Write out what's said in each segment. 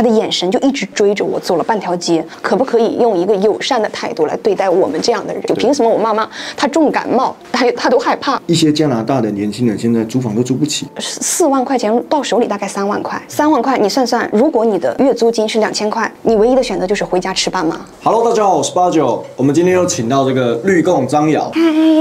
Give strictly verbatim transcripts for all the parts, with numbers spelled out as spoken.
他的眼神就一直追着我，走了半条街。可不可以用一个友善的态度来对待我们这样的人？凭什么我妈妈她重感冒，她她都害怕？一些加拿大的年轻人现在租房都租不起，四万块钱到手里大概三万块，三万块你算算，如果你的月租金是两千块，你唯一的选择就是回家吃爸妈。Hello， 大家好，我是八九，我们今天又请到这个绿共张瑶，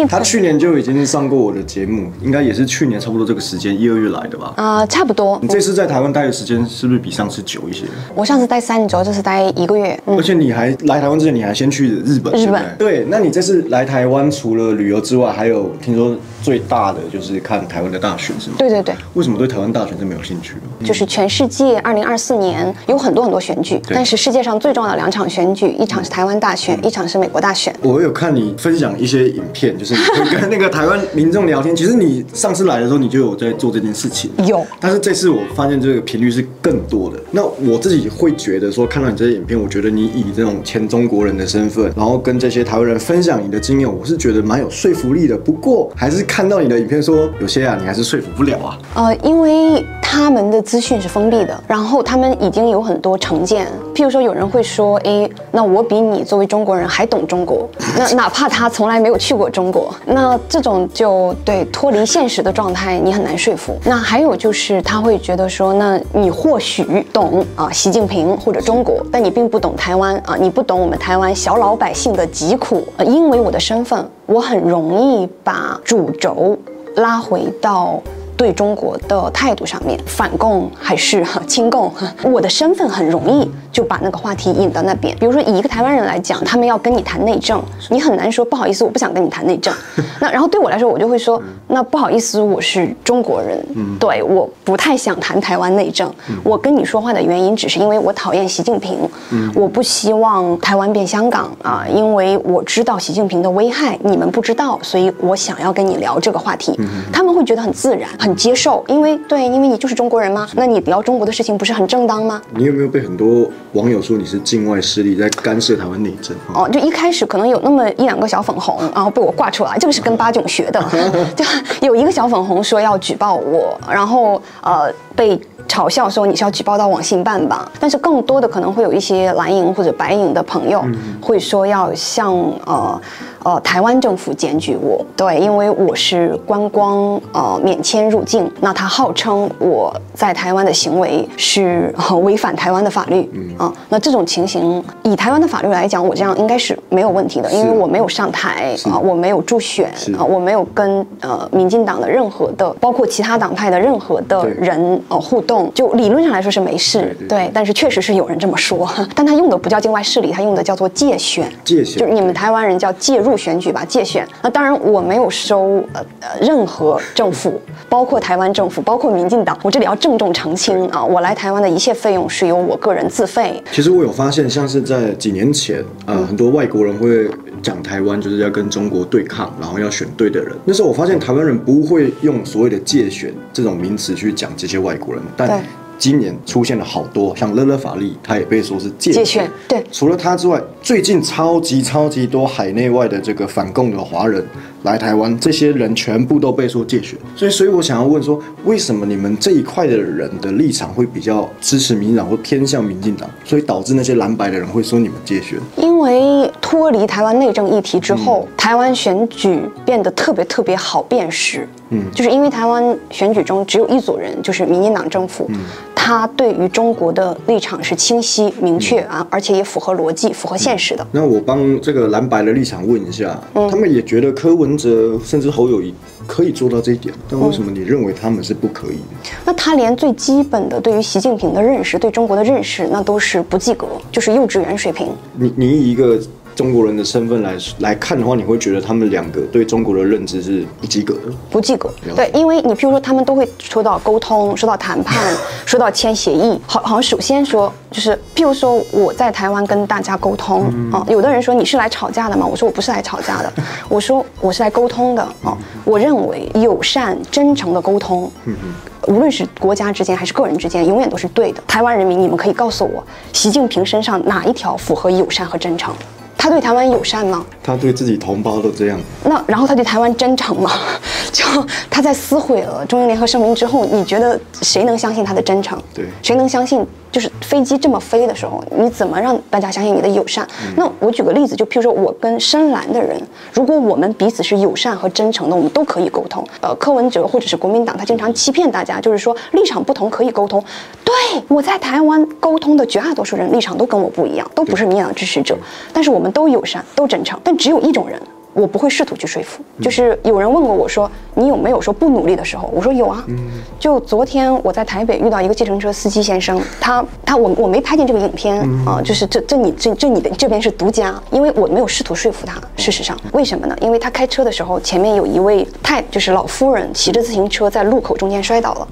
他去年就已经上过我的节目，应该也是去年差不多这个时间一二月来的吧？啊、呃，差不多。你这次在台湾待的时间是不是比上次久一些？我上次待三周，这次待一个月。嗯、而且你还来台湾之前，你还先去日本。日本对，那你这次来台湾除了旅游之外，还有听说最大的就是看台湾的大选是吗？对对对。为什么对台湾大选是没有兴趣？就是全世界二零二四年有很多很多选举，但是世界上最重要的两场选举，一场是台湾大选，嗯、一场是美国大选。我有看你分享一些影片，就是你跟那个台湾民众聊天。其实你上次来的时候，你就有在做这件事情。有。但是这次我发现这个频率是更多的。那我自己会觉得说，看到你这些影片，我觉得你以这种前中国人的身份，然后跟这些台湾人分享你的经验，我是觉得蛮有说服力的。不过还是看到你的影片说，有些啊你还是说服不了啊。呃，因为他们的资讯是封闭的，然后他们已经有很多成见。譬如说，有人会说，哎，那我比你作为中国人还懂中国，那哪怕他从来没有去过中国，那这种就对脱离现实的状态，你很难说服。那还有就是他会觉得说，那你或许懂啊、呃、习近平或者中国，但你并不懂台湾啊、呃，你不懂我们台湾小老百姓的疾苦、呃。因为我的身份，我很容易把主轴拉回到对中国的态度上面，反共还是亲共，我的身份很容易就把那个话题引到那边。比如说以一个台湾人来讲，他们要跟你谈内政，你很难说不好意思，我不想跟你谈内政。那然后对我来说，我就会说，那不好意思，我是中国人，嗯、对，我不太想谈台湾内政。嗯、我跟你说话的原因，只是因为我讨厌习近平，嗯、我不希望台湾变香港啊、呃，因为我知道习近平的危害，你们不知道，所以我想要跟你聊这个话题。嗯、他们会觉得很自然。很接受，因为对，因为你就是中国人嘛，那你聊中国的事情不是很正当吗？你有没有被很多网友说你是境外势力在干涉台湾内政？哦，就一开始可能有那么一两个小粉红，然后被我挂出来，这个是跟八炯学的，就有一个小粉红说要举报我，然后呃被嘲笑说你是要举报到网信办吧，但是更多的可能会有一些蓝营或者白营的朋友会说要向呃。呃，台湾政府检举我，对，因为我是观光呃免签入境，那他号称我在台湾的行为是、呃、违反台湾的法律啊、呃，那这种情形以台湾的法律来讲，我这样应该是没有问题的，因为我没有上台啊、呃，我没有助选啊、呃，我没有跟呃民进党的任何的，包括其他党派的任何的人呃互动，就理论上来说是没事， 对， 对， 对， 对，但是确实是有人这么说，但他用的不叫境外势力，他用的叫做介选，介选，就是你们台湾人叫介入。入选举吧，介选。那当然，我没有收呃任何政府，包括台湾政府，包括民进党。我这里要郑重澄清啊，我来台湾的一切费用是由我个人自费。其实我有发现，像是在几年前，呃，嗯、很多外国人会讲台湾就是要跟中国对抗，然后要选对的人。那时候我发现台湾人不会用所谓的介选这种名词去讲这些外国人，但今年出现了好多，像勒勒法利，他也被说是介选。对，除了他之外，最近超级超级多海内外的这个反共的华人来台湾，这些人全部都被说介选。所以，所以我想要问说，为什么你们这一块的人的立场会比较支持民进党，或偏向民进党，所以导致那些蓝白的人会说你们介选？因为脱离台湾内政议题之后，嗯、台湾选举变得特别特别好辨识。嗯，就是因为台湾选举中只有一组人，就是民进党政府。嗯，他对于中国的立场是清晰明确啊，嗯、而且也符合逻辑、符合现实的。嗯、那我帮这个蓝白的立场问一下，嗯、他们也觉得柯文哲甚至侯友宜可以做到这一点，但为什么你认为他们是不可以的？嗯、那他连最基本的对于习近平的认识、对中国的认识，那都是不及格，就是幼稚园水平。你你以一个中国人的身份来来看的话，你会觉得他们两个对中国的认知是不及格的，不及格。对，因为你譬如说，他们都会说到沟通，说到谈判，说到签协议，好，好像首先说就是，譬如说我在台湾跟大家沟通啊、嗯哦，有的人说你是来吵架的吗？我说我不是来吵架的，我说我是来沟通的啊、哦。我认为友善、真诚的沟通。嗯嗯，无论是国家之间还是个人之间，永远都是对的。台湾人民，你们可以告诉我，习近平身上哪一条符合友善和真诚？他对台湾友善吗？他对自己同胞都这样。那然后他对台湾真诚吗？就他在撕毁了中英联合声明之后，你觉得谁能相信他的真诚？对，谁能相信就是飞机这么飞的时候，你怎么让大家相信你的友善？嗯、那我举个例子，就譬如说我跟深蓝的人，如果我们彼此是友善和真诚的，我们都可以沟通。呃，柯文哲或者是国民党，他经常欺骗大家，就是说立场不同可以沟通。对，我在台湾沟通的绝大多数人立场都跟我不一样，都不是民进党支持者，但是我们都友善，都真诚。但只有一种人。 我不会试图去说服，就是有人问过我说你有没有说不努力的时候，我说有啊。就昨天我在台北遇到一个计程车司机先生，他他我我没拍进这个影片啊、呃，就是这这你这这你的这边是独家，因为我没有试图说服他。事实上，为什么呢？因为他开车的时候，前面有一位太就是老夫人骑着自行车在路口中间摔倒了，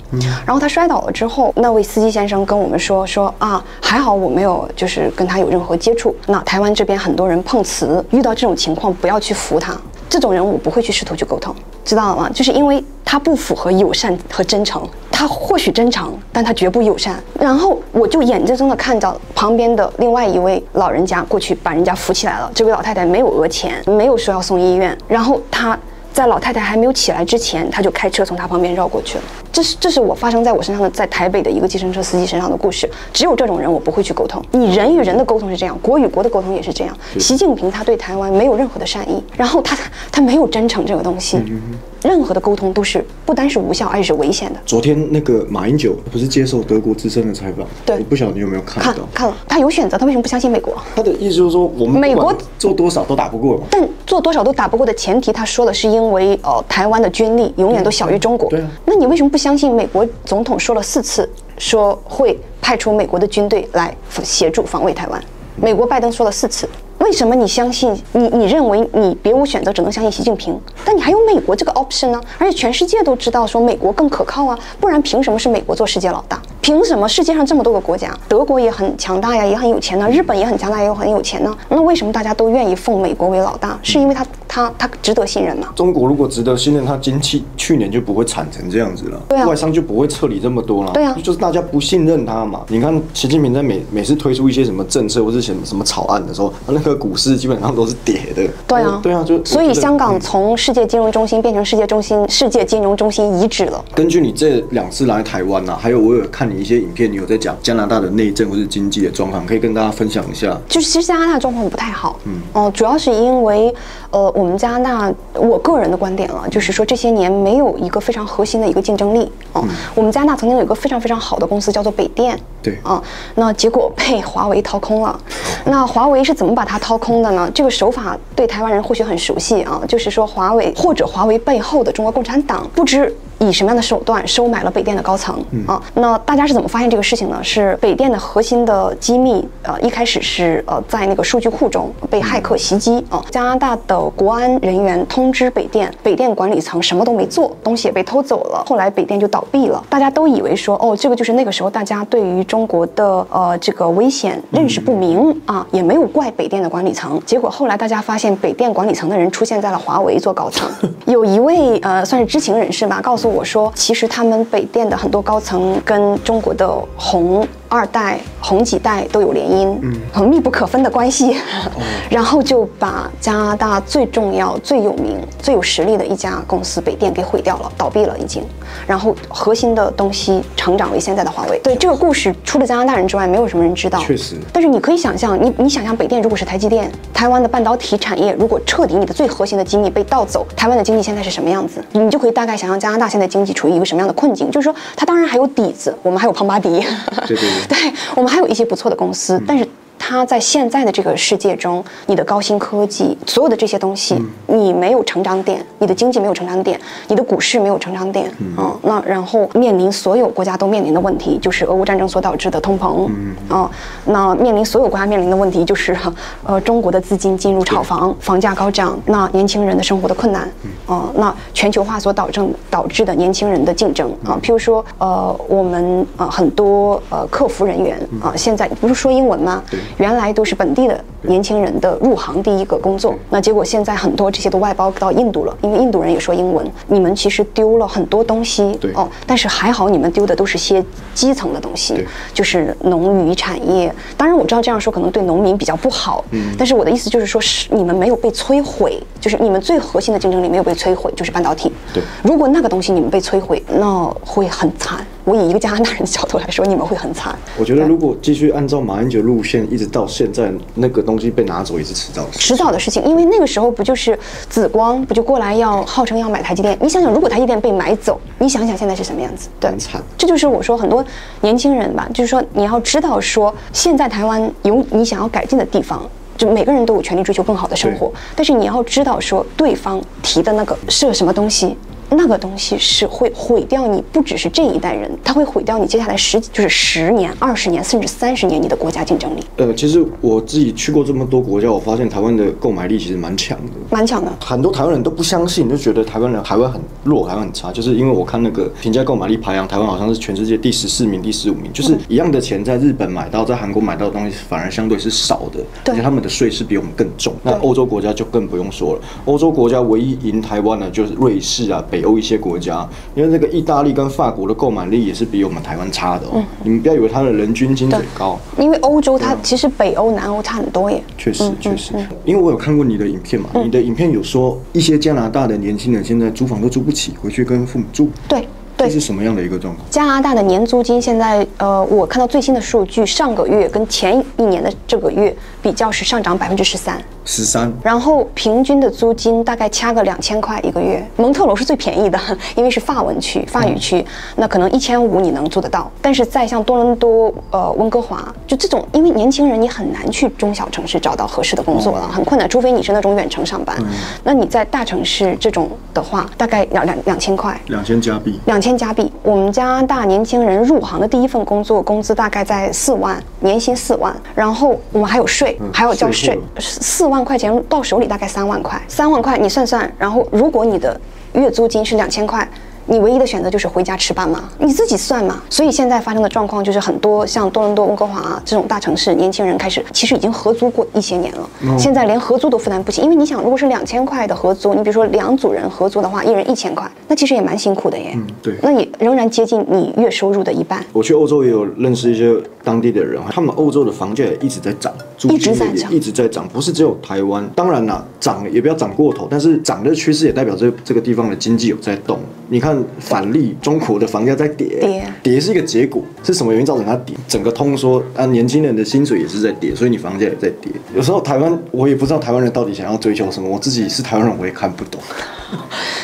然后他摔倒了之后，那位司机先生跟我们说说啊，还好我没有就是跟他有任何接触。那台湾这边很多人碰瓷，遇到这种情况不要去服。 服他这种人，我不会去试图去沟通，知道了吗？就是因为他不符合友善和真诚，他或许真诚，但他绝不友善。然后我就眼睁睁的看着旁边的另外一位老人家过去把人家扶起来了，这位老太太没有讹钱，没有说要送医院，然后他。 在老太太还没有起来之前，他就开车从她旁边绕过去了。这是这是我发生在我身上的，在台北的一个计程车司机身上的故事。只有这种人，我不会去沟通。你人与人的沟通是这样，国与国的沟通也是这样。习近平他对台湾没有任何的善意，然后他他没有真诚这个东西。嗯嗯 任何的沟通都是不单是无效，而且是危险的。昨天那个马英九不是接受德国之声的采访？对，不晓得你有没有看到？看看了，他有选择，他为什么不相信美国？他的意思就是说，我们美国做多少都打不过嘛。但做多少都打不过的前提，他说的是因为呃，台湾的军力永远都小于中国。嗯、对啊，那你为什么不相信美国总统说了四次，说会派出美国的军队来协助防卫台湾？嗯、美国拜登说了四次。 为什么你相信你？你认为你别无选择，只能相信习近平？但你还有美国这个 option 呢？而且全世界都知道说美国更可靠啊，不然凭什么是美国做世界老大？凭什么世界上这么多个国家，德国也很强大呀，也很有钱呢、啊？日本也很强大，也很有钱呢、啊？那为什么大家都愿意奉美国为老大？是因为他他他值得信任吗？中国如果值得信任，他经济去年就不会惨成这样子了，对啊，外商就不会撤离这么多了，对啊，就是大家不信任他嘛。你看习近平在每每次推出一些什么政策或者什么什么草案的时候，那个。 股市基本上都是跌的，对啊，对啊，就所以香港从世界金融中心变成世界中心、世界金融中心遗址了。根据你这两次来台湾啊，还有我有看你一些影片，你有在讲加拿大的内政或是经济的状况，可以跟大家分享一下。就是其实加拿大状况不太好，嗯，哦、呃，主要是因为呃，我们加拿大，我个人的观点了，就是说这些年没有一个非常核心的一个竞争力啊。呃嗯、我们加拿大曾经有一个非常非常好的公司叫做北电，对啊、呃，那结果被华为掏空了。那华为是怎么把它 掏空的呢？这个手法对台湾人或许很熟悉啊，就是说华为或者华为背后的中国共产党不知 以什么样的手段收买了北电的高层、嗯、啊？那大家是怎么发现这个事情呢？是北电的核心的机密，呃，一开始是呃在那个数据库中被骇客袭击啊。加拿大的国安人员通知北电，北电管理层什么都没做，东西也被偷走了。后来北电就倒闭了，大家都以为说哦，这个就是那个时候大家对于中国的呃这个危险认识不明、嗯、啊，也没有怪北电的管理层。结果后来大家发现北电管理层的人出现在了华为做高层，有一位呃算是知情人士吧，告诉 我说，其实他们北电的很多高层跟中国的红二代、红几代都有联姻，嗯，很密不可分的关系。哦、然后就把加拿大最重要、最有名、最有实力的一家公司北电给毁掉了，倒闭了已经。然后核心的东西成长为现在的华为。对这个故事，除了加拿大人之外，没有什么人知道。确实。但是你可以想象，你你想象北电如果是台积电，台湾的半导体产业如果彻底你的最核心的机密被盗走，台湾的经济现在是什么样子？你就可以大概想象加拿大 现在经济处于一个什么样的困境？就是说，它当然还有底子，我们还有庞巴迪，对对对，对我们还有一些不错的公司，嗯、但是它在现在的这个世界中，你的高新科技，所有的这些东西，嗯、你没有成长点，你的经济没有成长点，你的股市没有成长点，嗯、啊，那然后面临所有国家都面临的问题，就是俄乌战争所导致的通膨，嗯、啊，那面临所有国家面临的问题就是，呃，中国的资金进入炒房，房价高涨，那年轻人的生活的困难。嗯 啊、呃，那全球化所导致导致的年轻人的竞争啊，譬如说，呃，我们啊、呃、很多呃客服人员啊、呃，现在不是说英文吗？原来都是本地的年轻人的入行第一个工作，那结果现在很多这些都外包到印度了，因为印度人也说英文。你们其实丢了很多东西，对哦，但是还好你们丢的都是些基层的东西，就是农渔产业。当然我知道这样说可能对农民比较不好，嗯，但是我的意思就是说，是你们没有被摧毁，就是你们最核心的竞争力没有被 摧毁就是半导体，对，如果那个东西你们被摧毁，那会很惨。我以一个加拿大人的角度来说，你们会很惨。我觉得如果继续按照马英九路线，一直到现在，那个东西被拿走也是迟早的事情。迟早的事情，因为那个时候不就是紫光不就过来要号称要买台积电？你想想，如果台积电被买走，你想想现在是什么样子？对，很惨。这就是我说很多年轻人吧，就是说你要知道说，现在台湾有你想要改进的地方。 就每个人都有权利追求更好的生活，但是你要知道，说对方提的那个是什么东西，那个东西是会毁掉你，不只是这一代人，它会毁掉你接下来十就是十年、二十年，甚至三十年你的国家竞争力。呃，其实我自己去过这么多国家，我发现台湾的购买力其实蛮强的，蛮强的。很多台湾人都不相信，就觉得台湾人台湾很弱，台湾很差，就是因为我看那个评价购买力排行，台湾好像是全世界第十四名、第十五名，就是一样的钱在日本买到，在韩国买到的东西反而相对是少的，而且他们。 的税是比我们更重，那欧洲国家就更不用说了。欧洲国家唯一赢台湾的就是瑞士啊，北欧一些国家，因为那个意大利跟法国的购买力也是比我们台湾差的哦。嗯、你们不要以为它的人均薪水高，因为欧洲它、嗯、其实北欧、南欧差很多耶。确实，确实，嗯嗯、因为我有看过你的影片嘛，嗯、你的影片有说一些加拿大的年轻人现在租房都租不起，回去跟父母住。对。 这是什么样的一个状况？加拿大的年租金现在，呃，我看到最新的数据，上个月跟前一年的这个月比较是上涨百分之十三，十三。然后平均的租金大概掐个两千块一个月。蒙特楼是最便宜的，因为是法文区、法语区，嗯、那可能一千五你能租得到。但是在像多伦多、呃温哥华，就这种，因为年轻人你很难去中小城市找到合适的工作了，嗯、很困难，除非你是那种远程上班。嗯、那你在大城市这种的话，大概两两两千块，两千加币，两千。 千加币，我们加拿大年轻人入行的第一份工作，工资大概在四万，年薪四万，然后我们还有税，还要交税，四万块钱到手里大概三万块，三万块你算算，然后如果你的月租金是两千块。 你唯一的选择就是回家吃爸妈，你自己算嘛。所以现在发生的状况就是很多像多伦多、温哥华、啊、这种大城市，年轻人开始其实已经合租过一些年了，嗯、现在连合租都负担不起。因为你想，如果是两千块的合租，你比如说两组人合租的话，一人一千块，那其实也蛮辛苦的耶。嗯，对。那也仍然接近你月收入的一半。我去欧洲也有认识一些当地的人，他们欧洲的房价也一直在涨，租金也一直在涨，不是只有台湾。当然啦，涨也不要涨过头，但是涨的趋势也代表这这个地方的经济有在动。你看。 反例，中国的房价在跌，跌跌是一个结果，是什么原因造成它跌？整个通缩啊，年轻人的薪水也是在跌，所以你房价也在跌。有时候台湾，我也不知道台湾人到底想要追求什么，我自己是台湾人，我也看不懂。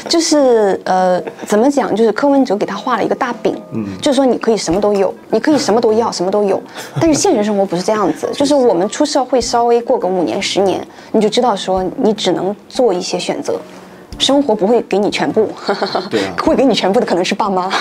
就是呃，怎么讲？就是柯文哲给他画了一个大饼，嗯，就是说你可以什么都有，你可以什么都要，什么都有。但是现实生活不是这样子，就是我们出社会稍微过个五年、十年，你就知道说你只能做一些选择。 生活不会给你全部，对啊，会给你全部的可能是爸妈。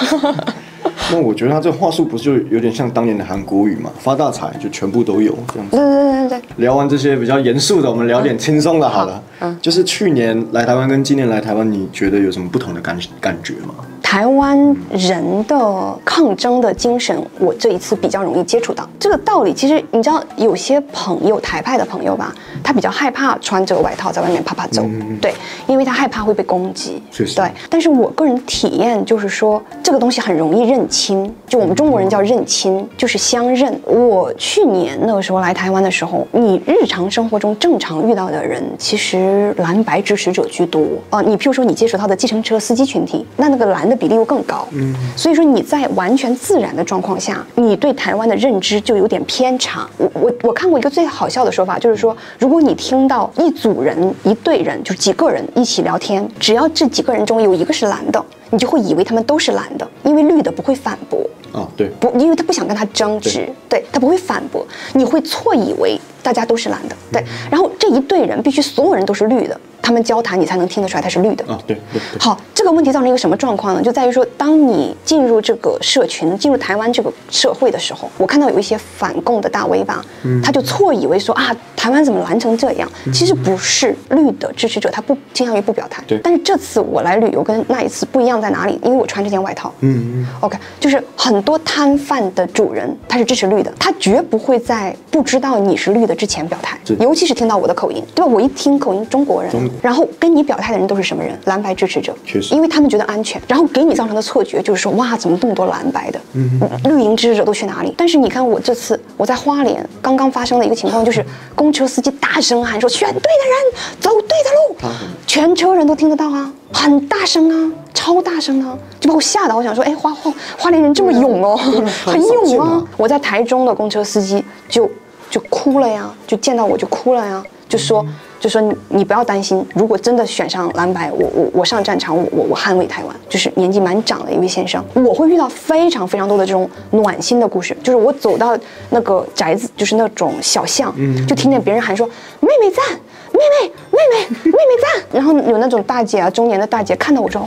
那我觉得他这话术不就有点像当年的韩国语嘛？发大财就全部都有这样子。对对对对。聊完这些比较严肃的，我们聊点轻松的好了。嗯，就是去年来台湾跟今年来台湾，你觉得有什么不同的感感觉吗？ 台湾人的抗争的精神，我这一次比较容易接触到这个道理。其实你知道，有些朋友台派的朋友吧，他比较害怕穿这个外套在外面啪啪走，嗯、对，因为他害怕会被攻击。是是对，但是我个人体验就是说，这个东西很容易认亲，就我们中国人叫认亲，就是相认。我去年那个时候来台湾的时候，你日常生活中正常遇到的人，其实蓝白支持者居多啊、呃。你譬如说，你接触到的计程车司机群体，那那个蓝的。 比例又更高，嗯，所以说你在完全自然的状况下，你对台湾的认知就有点偏差。我我我看过一个最好笑的说法，就是说，如果你听到一组人、一队人，就是几个人一起聊天，只要这几个人中有一个是蓝的，你就会以为他们都是蓝的，因为绿的不会反驳。 哦，对，不，因为他不想跟他争执，对他不会反驳，你会错以为大家都是蓝的，对。然后这一队人必须所有人都是绿的，他们交谈你才能听得出来他是绿的。啊，对对。好，这个问题造成一个什么状况呢？就在于说，当你进入这个社群，进入台湾这个社会的时候，我看到有一些反共的大 V 吧，他就错以为说啊，台湾怎么蓝成这样？其实不是，绿的支持者他不倾向于不表态。对。但是这次我来旅游跟那一次不一样在哪里？因为我穿这件外套。嗯嗯。OK， 就是很。 很多摊贩的主人，他是支持绿的，他绝不会在不知道你是绿的之前表态，尤其是听到我的口音，对吧？我一听口音中国人，中国然后跟你表态的人都是什么人？蓝白支持者，确实，因为他们觉得安全，然后给你造成的错觉就是说，哇，怎么这么多蓝白的？嗯嗯，绿营支持者都去哪里？但是你看我这次我在花莲刚刚发生的一个情况，就是公车司机大声喊说：“选对的人，走对的路。”全车人都听得到啊，很大声啊。超大声啊，就把我吓到。我想说，哎，花花花莲人这么勇哦，嗯、很勇啊！我在台中的公车司机就就哭了呀，就见到我就哭了呀，就说、嗯、就说 你, 你不要担心，如果真的选上蓝白，我我我上战场，我我我捍卫台湾。就是年纪蛮长的一位先生，我会遇到非常非常多的这种暖心的故事。就是我走到那个宅子，就是那种小巷，嗯、就听见别人喊说妹妹赞。 妹妹，妹妹，妹妹赞。然后有那种大姐啊，中年的大姐看到我之后，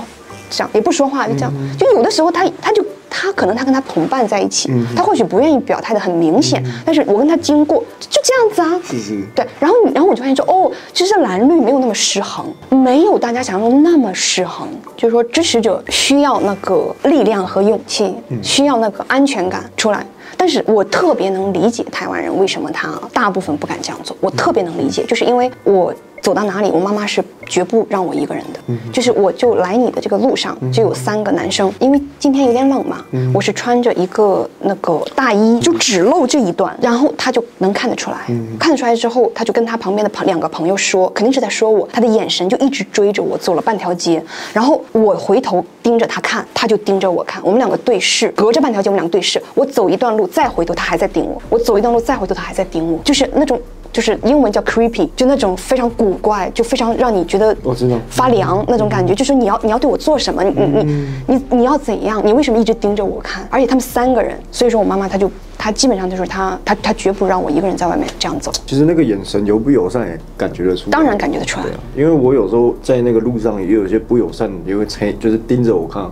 这样也不说话，就这样。就有的时候她，她就她可能她跟她同伴在一起，她或许不愿意表态的很明显，但是我跟她经过就这样子啊，对。然后，然后我就发现说，哦，其实蓝绿没有那么失衡，没有大家想象中那么失衡。就是说，支持者需要那个力量和勇气，需要那个安全感出来。 但是我特别能理解台湾人为什么他大部分不敢这样做，我特别能理解，就是因为我走到哪里，我妈妈是绝不让我一个人的，就是我就来你的这个路上就有三个男生，因为今天有点冷嘛，我是穿着一个那个大衣，就只露这一段，然后他就能看得出来，看得出来之后，他就跟他旁边的朋两个朋友说，肯定是在说我，他的眼神就一直追着我走了半条街，然后我回头盯着他看，他就盯着我看，我们两个对视，隔着半条街我们两个对视，我走一段路。 再回头，他还在盯我；我走一段路，再回头，他还在盯我。就是那种，就是英文叫 creepy， 就那种非常古怪，就非常让你觉得我知道发凉那种感觉。就是你要你要对我做什么？你你你你你要怎样？你为什么一直盯着我看？而且他们三个人，所以说我妈妈她就她基本上就是她她她绝不让我一个人在外面这样走。其实那个眼神友不友善也感觉得出来，当然感觉得出来。对啊，因为我有时候在那个路上也有些不友善，也会猜，就是盯着我看。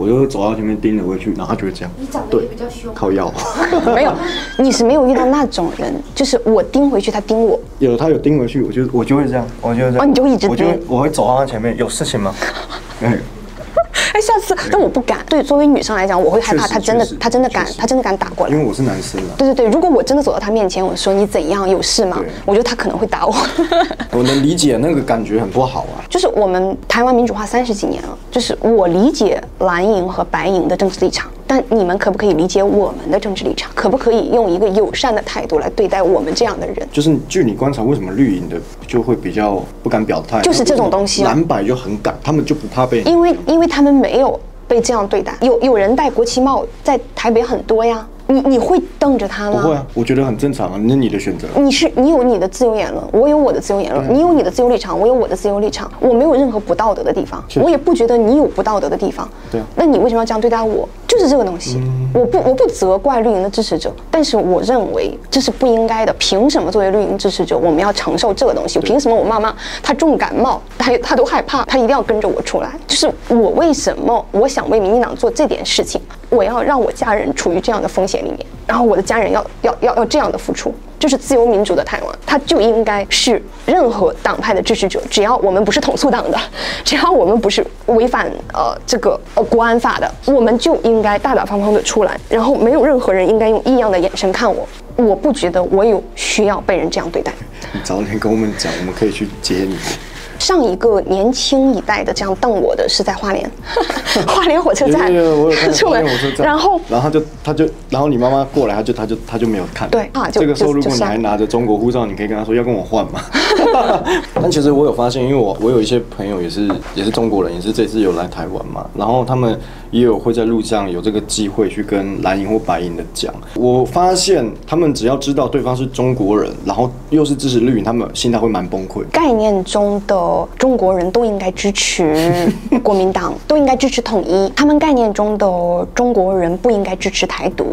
我就走到前面盯着回去，然后他就会这样。你长得也比较凶，靠腰。没有，你是没有遇到那种人，就是我盯回去，他盯我。有他有盯回去，我就我就会这样，我就会这样。哦，你就一直盯。我就会我会走到他前面，有事情吗？哎，下次，但我不敢。对，作为女生来讲，我会害怕他真的，他真的敢，他真的敢打过来。因为我是男生啊。对对对，如果我真的走到他面前，我说你怎样，有事吗？我觉得他可能会打我。我能理解那个感觉很不好啊。就是我们台湾民主化三十几年了，就是我理解蓝营和白营的政治立场，但你们可不可以理解我们的政治立场？可不可以用一个友善的态度来对待我们这样的人？就是据你观察，为什么绿营的就会比较不敢表态？就是这种东西。蓝白就很敢，他们就不怕被。因为因为他们。 没有被这样对待，有有人戴国旗帽在台北很多呀，你你会瞪着他吗？不会啊，我觉得很正常啊，那你的选择。你是你有你的自由言论，我有我的自由言论，你有你的自由立场，我有我的自由立场，我没有任何不道德的地方，我也不觉得你有不道德的地方。对啊，那你为什么要这样对待我？就是这个东西，嗯、我不我不责怪绿营的支持者，但是我认为这是不应该的。凭什么作为绿营支持者，我们要承受这个东西？凭什么我妈妈她重感冒，她她都害怕，她一定要跟着我出来？就是我为什么我想为民进党做这点事情，我要让我家人处于这样的风险里面，然后我的家人要要要要这样的付出。 这是自由民主的台湾，它就应该是任何党派的支持者，只要我们不是统促党的，只要我们不是违反呃这个呃国安法的，我们就应该大大方方的出来，然后没有任何人应该用异样的眼神看我。我不觉得我有需要被人这样对待。你早点跟我们讲，我们可以去接你。 上一个年轻一代的这样瞪我的是在花莲，花莲火车站出门，然后然后他就他就然后你妈妈过来，他就他就他就没有看。对啊，这个时候如果你还拿着中国护照，你可以跟他说要跟我换嘛。但其实我有发现，因为我我有一些朋友也是也是中国人，也是这次有来台湾嘛，然后他们也有会在路上有这个机会去跟蓝营或白营的讲。我发现他们只要知道对方是中国人，然后又是支持绿营，他们心态会蛮崩溃。概念中的。 中国人都应该支持国民党，都应该支持统一。他们概念中的中国人不应该支持台独。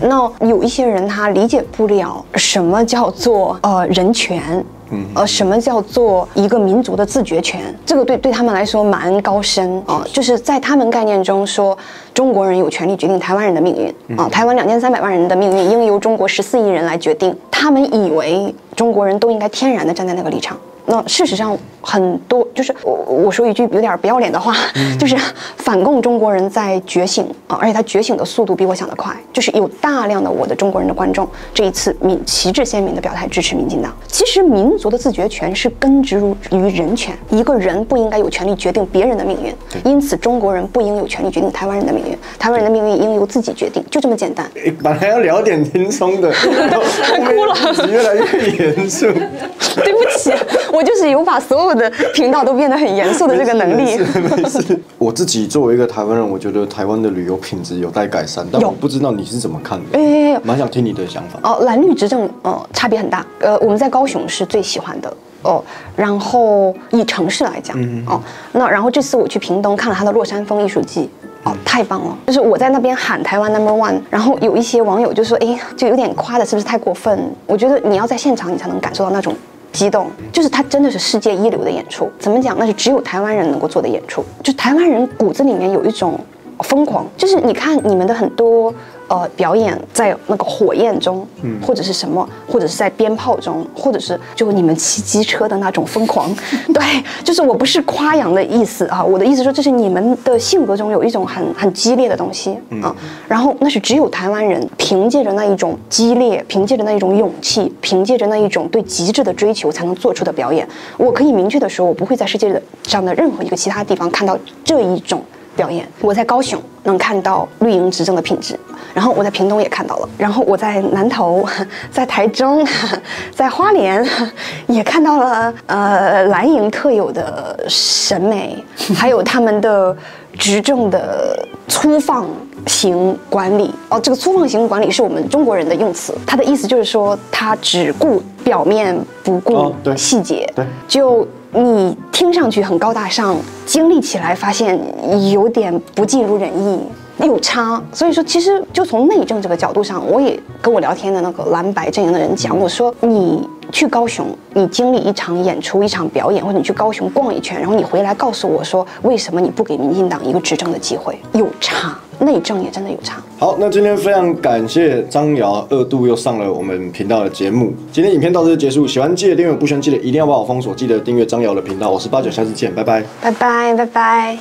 那有一些人他理解不了什么叫做呃人权。 嗯，呃，什么叫做一个民族的自决权？这个对对他们来说蛮高深啊，就是在他们概念中说，中国人有权利决定台湾人的命运啊，台湾两千三百万人的命运应由中国十四亿人来决定。他们以为中国人都应该天然的站在那个立场，那事实上很多就是我我说一句有点不要脸的话，就是反共中国人在觉醒啊，而且他觉醒的速度比我想的快，就是有大量的我的中国人的观众这一次民旗帜鲜明的表态支持民进党。其实民 民族的自决权是根植于人权，一个人不应该有权利决定别人的命运，因此中国人不应有权利决定台湾人的命运，台湾人的命运应由自己决定，就这么简单。本来要聊点轻松的，哭了，越来越严肃。对不起，我我就是有把所有的频道都变得很严肃的这个能力。我自己作为一个台湾人，我觉得台湾的旅游品质有待改善，但我不知道你是怎么看的。哎，蛮想听你的想法。哦，蓝绿执政，呃，差别很大。呃，我们在高雄是最喜欢的。 哦，然后以城市来讲，嗯、哦，那然后这次我去屏东看了他的落山风艺术季，哦，太棒了！就是我在那边喊台湾 number one， 然后有一些网友就说，哎，就有点夸的是不是太过分？我觉得你要在现场你才能感受到那种激动，就是他真的是世界一流的演出，怎么讲？那是只有台湾人能够做的演出，就台湾人骨子里面有一种疯狂，就是你看你们的很多。 呃，表演在那个火焰中，嗯、或者是什么，或者是在鞭炮中，或者是就你们骑机车的那种疯狂，对，就是我不是夸扬的意思啊，我的意思说这是你们的性格中有一种很很激烈的东西啊，嗯、然后那是只有台湾人凭借着那一种激烈，凭借着那一种勇气，凭借着那一种对极致的追求才能做出的表演。我可以明确的说，我不会在世界上的任何一个其他地方看到这一种。 表演，我在高雄能看到绿营执政的品质，然后我在屏东也看到了，然后我在南投、在台中、在花莲也看到了，呃，蓝营特有的审美，还有他们的执政的粗放型管理。哦，这个粗放型管理是我们中国人的用词，他的意思就是说他只顾表面，不顾细节，哦、就。 你听上去很高大上，经历起来发现有点不尽如人意，有差。所以说，其实就从内政这个角度上，我也跟我聊天的那个蓝白阵营的人讲，我说你去高雄，你经历一场演出、一场表演，或者你去高雄逛一圈，然后你回来告诉我说，为什么你不给民进党一个执政的机会？有差。 内政也真的有差。好，那今天非常感谢张瑶二度又上了我们频道的节目。今天影片到这就结束，喜欢记得订阅，不喜欢记得一定要把我封锁，记得订阅张瑶的频道。我是八九，下次见，拜拜，拜拜，拜拜。